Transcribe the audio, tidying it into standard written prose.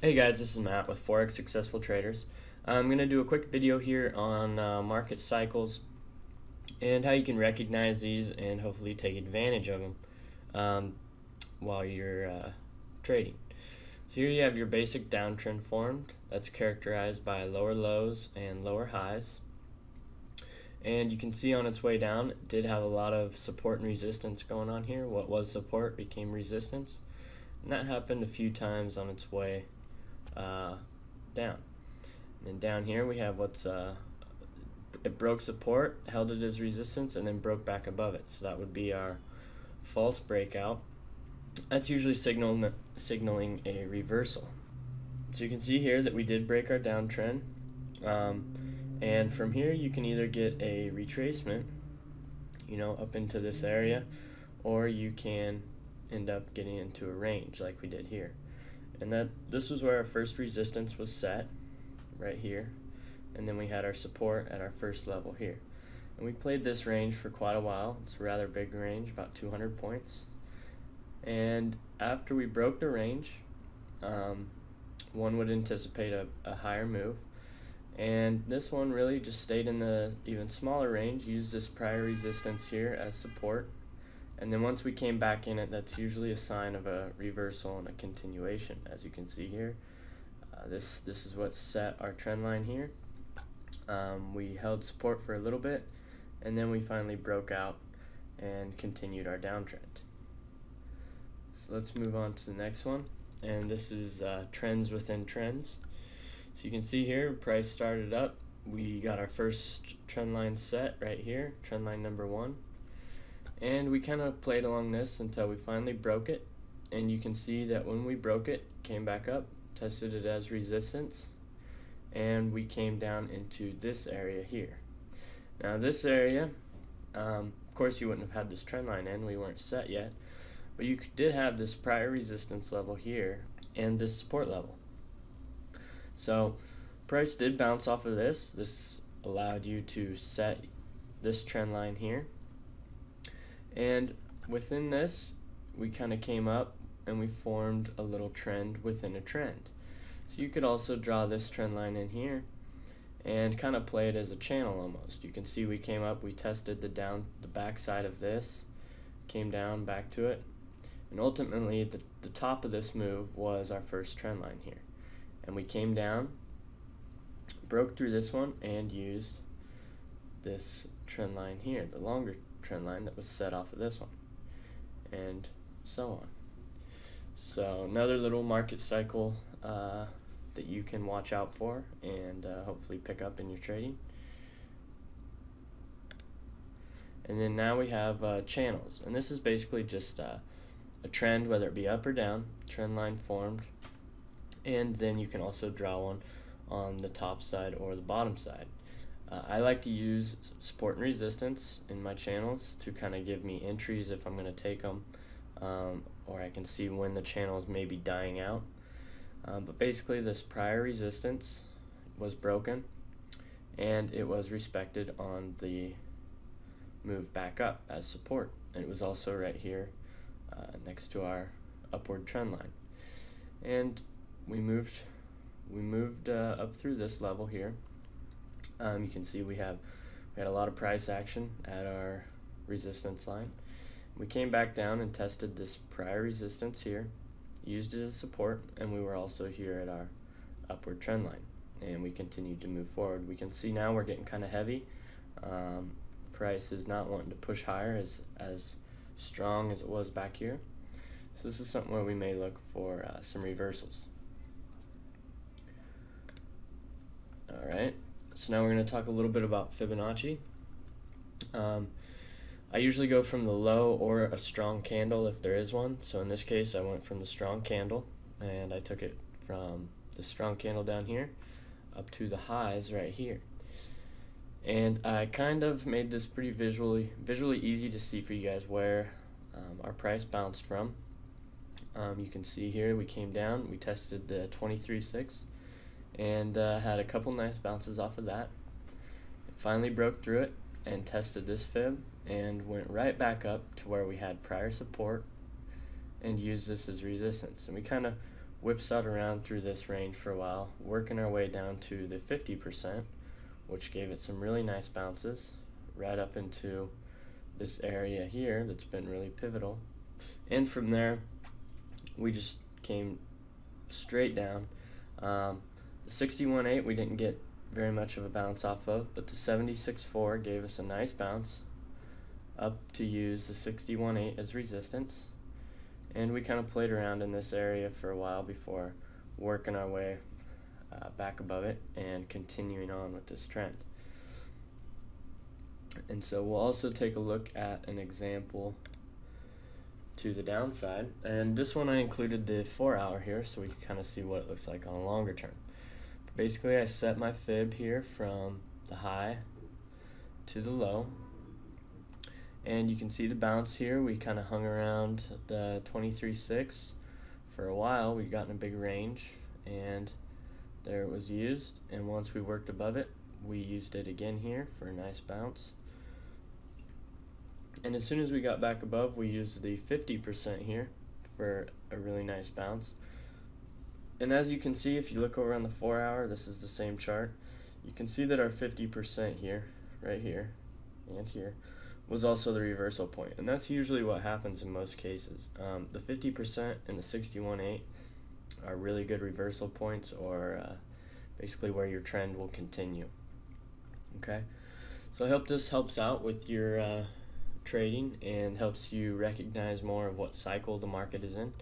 Hey guys, this is Matt with Forex Successful Traders. I'm going to do a quick video here on market cycles and how you can recognize these and hopefully take advantage of them while you're trading. So here you have your basic downtrend formed. That's characterized by lower lows and lower highs. And you can see on its way down, it did have a lot of support and resistance going on here. What was support became resistance. And that happened a few times on its way down. And then down here we have what's it broke support, held it as resistance, and then broke back above it. So that would be our false breakout. That's usually signaling a reversal. So you can see here that we did break our downtrend, and from here you can either get a retracement, you know, up into this area, or you can end up getting into a range like we did here. And this was where our first resistance was set, right here, and then we had our support at our first level here. And we played this range for quite a while. It's a rather big range, about 200 points. And after we broke the range, one would anticipate a higher move. And this one really just stayed in the even smaller range, used this prior resistance here as support. And then once we came back in it, that's usually a sign of a reversal and a continuation. As you can see here, this is what set our trend line here. We held support for a little bit, and then we finally broke out and continued our downtrend. So let's move on to the next one, and this is trends within trends. So you can see here, price started up. We got our first trend line set right here, trend line number one. And we kind of played along this until we finally broke it. And you can see that when we broke it, came back up, tested it as resistance, and we came down into this area here. Now this area, of course you wouldn't have had this trend line in, we weren't set yet, but you did have this prior resistance level here and this support level. So price did bounce off of this. This allowed you to set this trend line here. And within this, we kind of came up and we formed a little trend within a trend. So you could also draw this trend line in here and kind of play it as a channel almost. You can see we came up, we tested the back side of this, came down back to it, and ultimately the top of this move was our first trend line here. And we came down, broke through this one, and used this trend line here, the longer trend line that was set off of this one, and so on. So another little market cycle that you can watch out for and hopefully pick up in your trading. And then now we have channels, and this is basically just a trend, whether it be up or down, trend line formed, and then you can also draw one on the top side or the bottom side. I like to use support and resistance in my channels to kind of give me entries if I'm going to take them, or I can see when the channels may be dying out. But basically this prior resistance was broken and it was respected on the move back up as support, and it was also right here next to our upward trend line. And we moved up through this level here. You can see we had a lot of price action at our resistance line. We came back down and tested this prior resistance here, used it as support, and we were also here at our upward trend line, and we continued to move forward. We can see now we're getting kind of heavy. Price is not wanting to push higher as strong as it was back here. So this is something where we may look for some reversals. All right. So now we're going to talk a little bit about Fibonacci. I usually go from the low or a strong candle if there is one. So in this case, I went from the strong candle, and I took it from the strong candle down here up to the highs right here. And I kind of made this pretty visually easy to see for you guys where our price bounced from. You can see here we came down, we tested the 23.6. and had a couple nice bounces off of that. It finally broke through it and tested this fib and went right back up to where we had prior support and used this as resistance. And we kind of whipsawed around through this range for a while, working our way down to the 50%, which gave it some really nice bounces right up into this area here that's been really pivotal. And from there, we just came straight down. The 61.8 we didn't get very much of a bounce off of, but the 76.4 gave us a nice bounce up to use the 61.8 as resistance. And we kind of played around in this area for a while before working our way back above it and continuing on with this trend. And so we'll also take a look at an example to the downside. And this one I included the 4-hour here so we can kind of see what it looks like on a longer term. Basically, I set my fib here from the high to the low. And you can see the bounce here. We kind of hung around the 23.6 for a while. We got in a big range, and there it was used. And once we worked above it, we used it again here for a nice bounce. And as soon as we got back above, we used the 50% here for a really nice bounce. And as you can see, if you look over on the 4-hour, this is the same chart. You can see that our 50% here, right here, and here, was also the reversal point. And that's usually what happens in most cases. The 50% and the 61.8 are really good reversal points, or basically where your trend will continue. Okay, so I hope this helps out with your trading and helps you recognize more of what cycle the market is in.